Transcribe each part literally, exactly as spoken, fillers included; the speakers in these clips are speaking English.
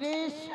Krishna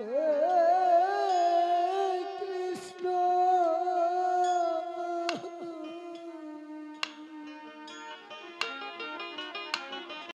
Yeah.